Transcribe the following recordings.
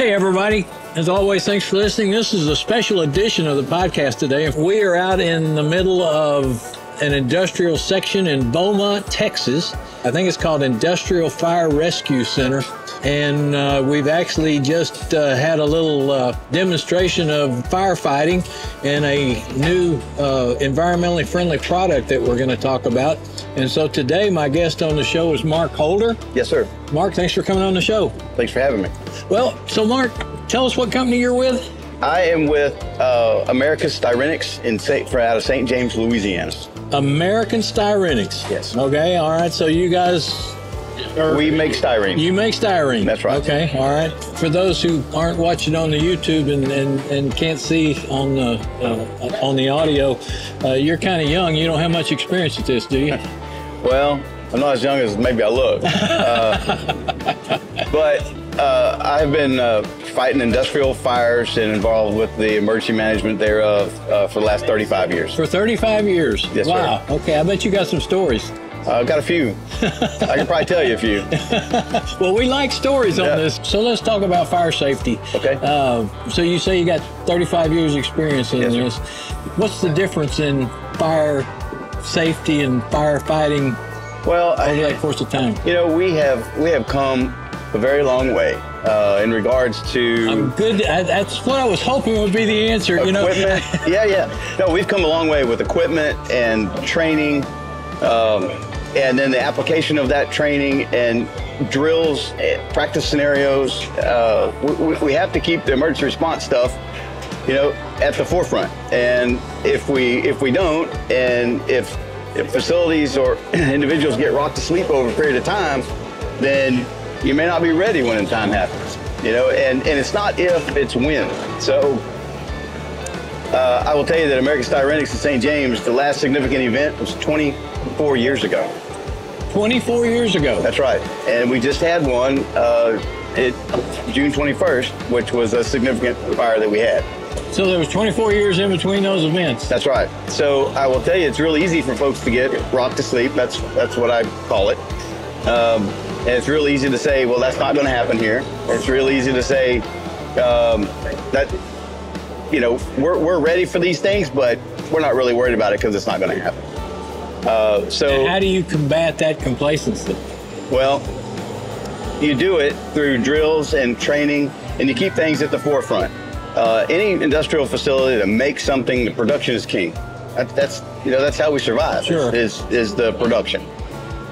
Hey everybody, as always, thanks for listening. This is a special edition of the podcast today. We are out in the middle of an industrial section in Beaumont, Texas. I think it's called Industrial Fire Rescue Center. And we've actually just had a little demonstration of firefighting and a new environmentally friendly product that we're going to talk about. And so today my guest on the show is Mark Holder. Yes, sir. Mark, thanks for coming on the show. Thanks for having me. Well, so Mark, tell us what company you're with. I am with Americas Styrenics out of St. James, Louisiana. American Styrenics. Yes. Okay, all right, so you guys... We make styrene. You make styrene. That's right. Okay, all right. For those who aren't watching on the YouTube and can't see on the audio, you're kind of young. You don't have much experience at this, do you? Well, I'm not as young as maybe I look. But I've been fighting industrial fires and involved with the emergency management thereof for the last 35 years. For 35 years? Yes, sir. Wow, okay. I bet you got some stories. I've got a few. I can probably tell you a few. Well, we like stories on this. So let's talk about fire safety. Okay. So you say you got 35 years experience in this. What's the difference in fire safety and firefighting over that course of time? You know, we have come a very long way in regards to... I'm good. That's what I was hoping would be the answer. Equipment. You know? Yeah. No, we've come a long way with equipment and training. And then the application of that training and drills, practice scenarios. We have to keep the emergency response stuff, at the forefront. And if we don't, and if facilities or individuals get rocked to sleep over a period of time, then you may not be ready when the time happens. And it's not if, it's when. So I will tell you that American Styrenics in St. James, the last significant event was 24 years ago. 24 years ago? That's right. And we just had one June 21st, which was a significant fire that we had. So there was 24 years in between those events? That's right. So I will tell you, it's really easy for folks to get rocked to sleep. That's what I call it. And it's real easy to say, well, that's not going to happen here. It's real easy to say that... we're ready for these things, but we're not really worried about it because it's not going to happen. So how do you combat that complacency? Well, you do it through drills and training, and you keep things at the forefront. Any industrial facility that makes something, the production is king. That's how we survive. Sure. Is the production.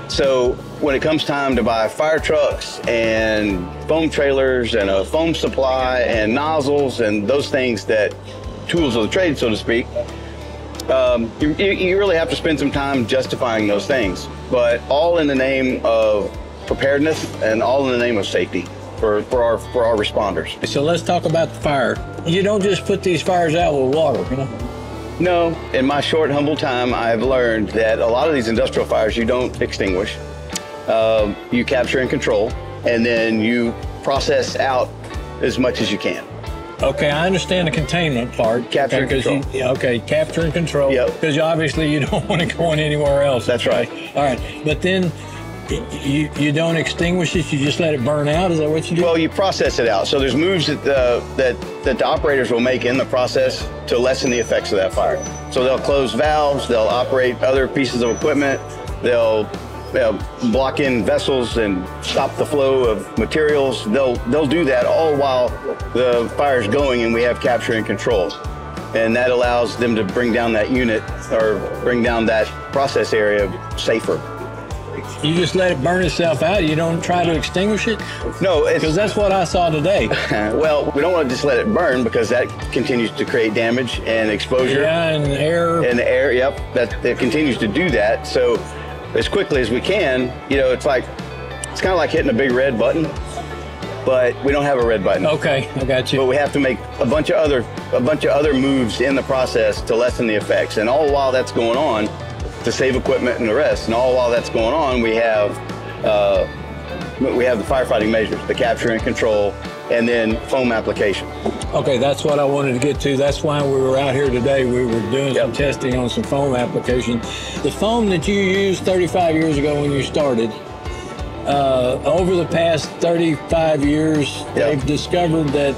So when it comes time to buy fire trucks and foam trailers and a foam supply and nozzles and those things that tools of the trade, so to speak, you really have to spend some time justifying those things, but all in the name of preparedness and all in the name of safety for our responders. So let's talk about the fire. You don't just put these fires out with water, No, in my short, humble time, I've learned that a lot of these industrial fires you don't extinguish. You capture and control, and then you process out as much as you can. Okay, I understand the containment part. Capture and control. Capture and control. Yep. Because obviously you don't want it going anywhere else. That's right. All right, but then you don't extinguish it, you just let it burn out? Is that what you do? Well, you process it out. So there's moves that the operators will make in the process to lessen the effects of that fire. So they'll close valves, they'll operate other pieces of equipment, they'll block in vessels and stop the flow of materials. They'll do that all while the fire's going and we have capture and control. And that allows them to bring down that unit or bring down that process area safer. You just let it burn itself out? You don't try to extinguish it? No. Because that's what I saw today. Well, we don't want to just let it burn because that continues to create damage and exposure. Yeah, and air. And the air, yep. It continues to do that. So as quickly as we can, it's kind of like hitting a big red button, but we don't have a red button. Okay, I got you. But we have to make a bunch of other moves in the process to lessen the effects. And all while that's going on, to save equipment and the rest. And all while that's going on, we have the firefighting measures, the capture and control, and then foam application. Okay, that's what I wanted to get to. That's why we were out here today. We were doing some testing on some foam application. The foam that you used 35 years ago when you started, Over the past 35 years, they've discovered that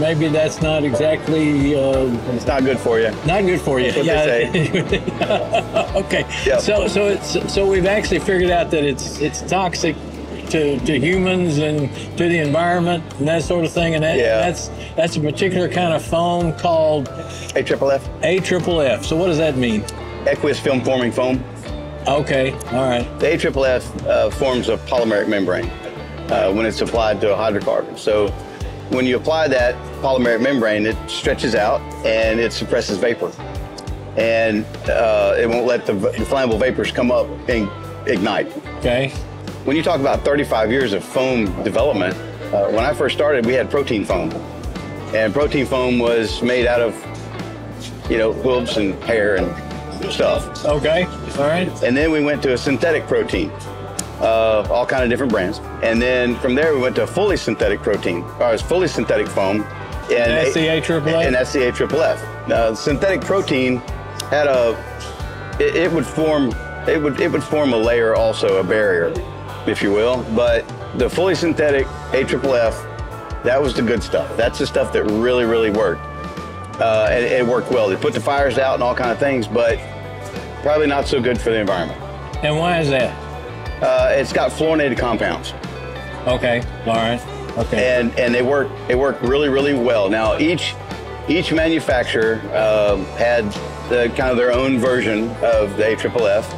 maybe that's not exactly... it's not good for you. Not good for you. That's what they say. Okay. Yep. So we've actually figured out that it's toxic to humans and to the environment and that sort of thing, and that's a particular kind of foam called AFFF. AFFF. So what does that mean? Aqueous film forming foam. Okay, all right. The AFFF forms a polymeric membrane when it's applied to a hydrocarbon. So when you apply that polymeric membrane, it stretches out and it suppresses vapor, and it won't let the flammable vapors come up and ignite. Okay. When you talk about 35 years of foam development, when I first started, we had protein foam. And protein foam was made out of, quips and hair and stuff. Okay, all right. And then we went to a synthetic protein, all kind of different brands. And then from there, we went to a fully synthetic protein, or fully synthetic foam. And SCA Triple F? And SCA Triple F. Now, synthetic protein had it would form a layer also, a barrier, if you will, but the fully synthetic AFFF, that was the good stuff. That's the stuff that really, really worked. And it worked well. They put the fires out and all kind of things, but probably not so good for the environment. And why is that? It's got fluorinated compounds. Okay, all right, okay. And it worked really, really well. Now, each manufacturer had their own version of the AFFF,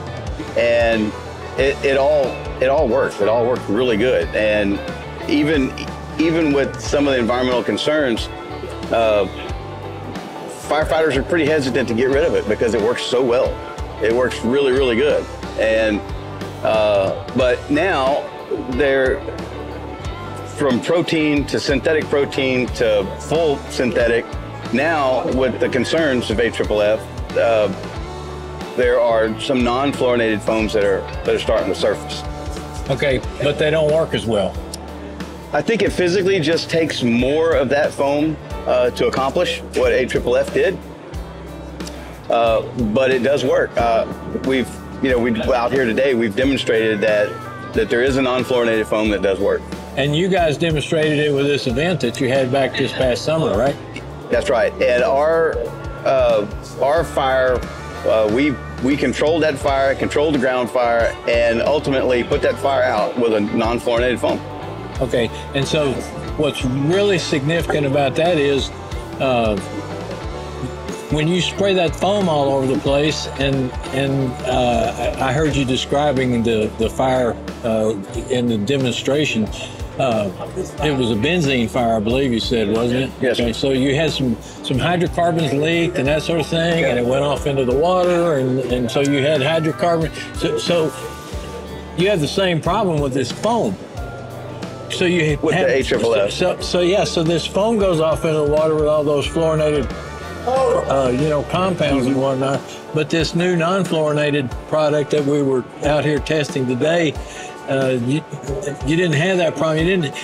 and it all worked. It all worked really good. And even with some of the environmental concerns, firefighters are pretty hesitant to get rid of it because it works so well. It works really, really good. And but now they're from protein to synthetic protein to full synthetic. Now with the concerns of AFFF, there are some non-fluorinated foams that are starting to surface. Okay, but they don't work as well. I think it physically just takes more of that foam to accomplish what AFFF did, but it does work. We've out here today, we've demonstrated that there is a non-fluorinated foam that does work. And you guys demonstrated it with this event that you had back this past summer, right? That's right. And our fire. We controlled that fire, controlled the ground fire, and ultimately put that fire out with a non-fluorinated foam. Okay, and so what's really significant about that is when you spray that foam all over the place, and I heard you describing the fire in the demonstration. It was a benzene fire, I believe you said, wasn't it? Yes. Okay, so you had some hydrocarbons leaked and that sort of thing, and it went off into the water, and so you had hydrocarbon. So you had the same problem with this foam. So you with the AFFF. So this foam goes off into the water with all those fluorinated, compounds and whatnot. But this new non-fluorinated product that we were out here testing today. You didn't have that problem. You didn't.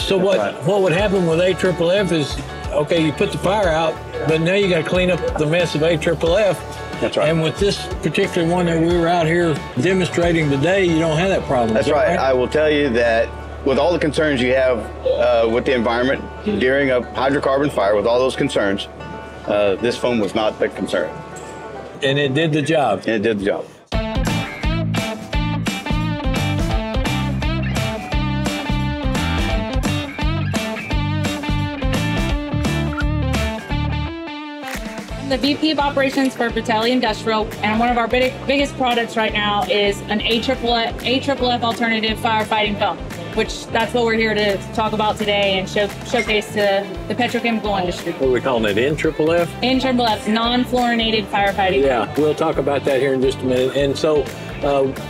So what would happen with AFFF is, okay, you put the fire out, but now you got to clean up the mess of AFFF. That's right. And with this particular one that we were out here demonstrating today, you don't have that problem. That's right. I will tell you that with all the concerns you have with the environment during a hydrocarbon fire, with all those concerns, this foam was not the concern. And it did the job. And it did the job. The VP of Operations for Vitali Industrial, and one of our biggest products right now is an AFFF alternative firefighting foam, which that's what we're here to talk about today and showcase to the petrochemical industry. What are we calling it, NFFF? NFFF, non-fluorinated firefighting. Yeah, we'll talk about that here in just a minute. And so,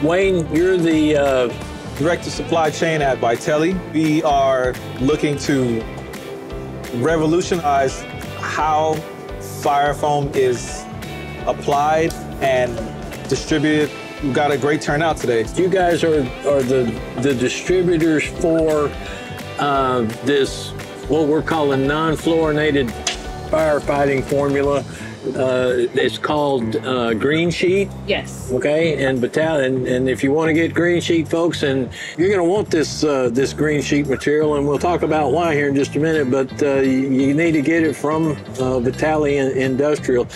Wayne, you're the Director of Supply Chain at Vitali. We are looking to revolutionize how fire foam is applied and distributed. We've got a great turnout today. You guys are the distributors for this, what we're calling non-fluorinated firefighting formula. It's called green sheet. Yes. Okay, and Vitali, and if you want to get green sheet, folks, and you're going to want this this green sheet material, and we'll talk about why here in just a minute. But you need to get it from Vitali Industrial.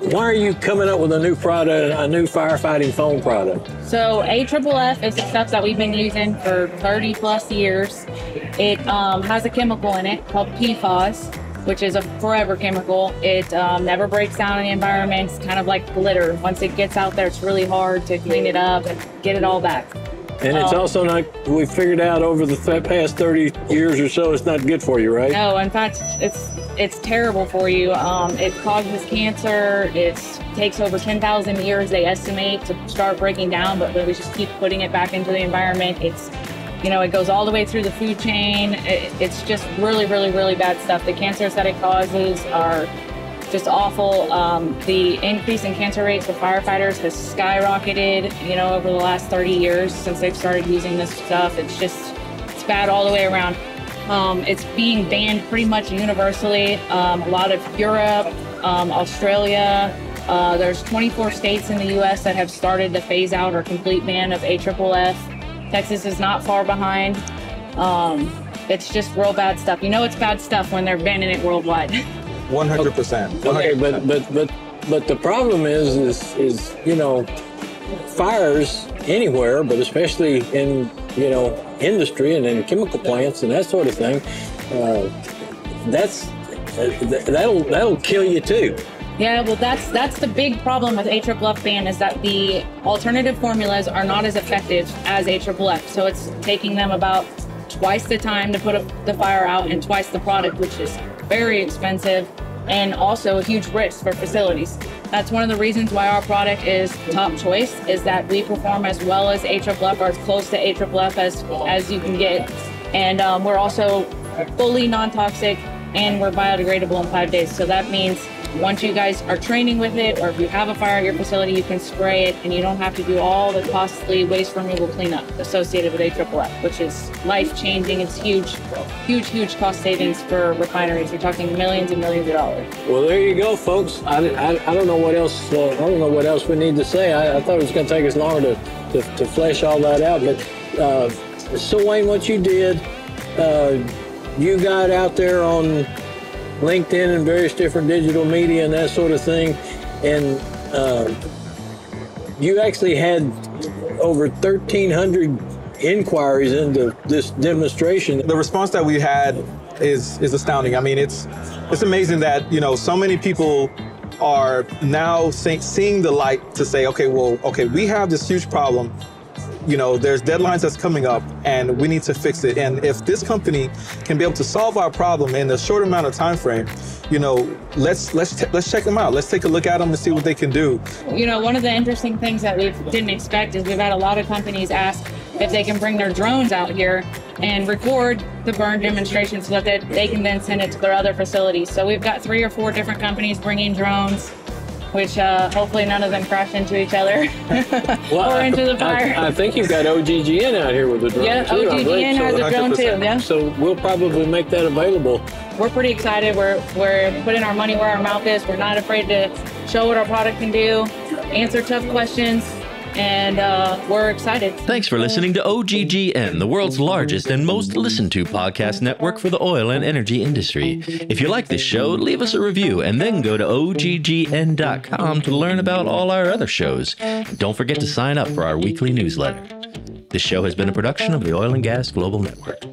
Why are you coming up with a new product, a new firefighting foam product? So AFFF is the stuff that we've been using for 30 plus years. It has a chemical in it called PFAS, which is a forever chemical. It never breaks down in the environment. It's kind of like glitter. Once it gets out there, it's really hard to clean it up and get it all back. And it's also not, we figured out over the past 30 years or so, it's not good for you, right? No, in fact, it's terrible for you. It causes cancer. It takes over 10,000 years, they estimate, to start breaking down, but we just keep putting it back into the environment. It's, you know, it goes all the way through the food chain. It's just really, really, really bad stuff. The cancers that it causes are just awful. The increase in cancer rates for firefighters has skyrocketed, you know, over the last 30 years since they've started using this stuff. It's just, it's bad all the way around. It's being banned pretty much universally. A lot of Europe, Australia, there's 24 states in the US that have started to phase out or complete ban of AFFF. Texas is not far behind. It's just real bad stuff. You know it's bad stuff when they're banning it worldwide. 100%. Okay, but the problem is you know, fires anywhere, but especially in, you know, industry and in chemical plants and that sort of thing, that'll kill you too. Yeah, well, that's the big problem with AFFF ban, is that the alternative formulas are not as effective as AFFF, so it's taking them about twice the time to put the fire out and twice the product, which is very expensive and also a huge risk for facilities. That's one of the reasons why our product is top choice, is that we perform as well as AFFF, or as close to AFFF as you can get. And we're also fully non-toxic, and we're biodegradable in 5 days. So that means once you guys are training with it, or if you have a fire at your facility, you can spray it and you don't have to do all the costly waste removal cleanup associated with AFFF, which is life-changing. It's huge, huge, huge cost savings for refineries. You're talking millions and millions of dollars. Well, there you go, folks. I don't know what else. I don't know what else we need to say. I thought it was going to take us longer to flesh all that out. But so Wayne, what you did, you got out there on LinkedIn and various different digital media and that sort of thing, and you actually had over 1,300 inquiries into this demonstration. The response that we had is astounding. I mean, it's amazing that, you know, so many people are now seeing the light to say, okay, well, okay, we have this huge problem. You know, there's deadlines that's coming up and we need to fix it. And if this company can be able to solve our problem in a short amount of time frame, you know, let's check them out. Let's take a look at them and see what they can do. You know, one of the interesting things that we didn't expect is we've had a lot of companies ask if they can bring their drones out here and record the burn demonstration so that they can then send it to their other facilities. So we've got 3 or 4 different companies bringing drones, which hopefully none of them crash into each other or into the fire. I think you've got OGGN out here with a drone. Yeah, too, OGGN has a drone too. Yeah. So we'll probably make that available. We're pretty excited. We're putting our money where our mouth is. We're not afraid to show what our product can do, answer tough questions, and we're excited. Thanks for listening to OGGN, the world's largest and most listened to podcast network for the oil and energy industry. If you like this show, leave us a review and then go to OGGN.com to learn about all our other shows. And don't forget to sign up for our weekly newsletter. This show has been a production of the Oil and Gas Global Network.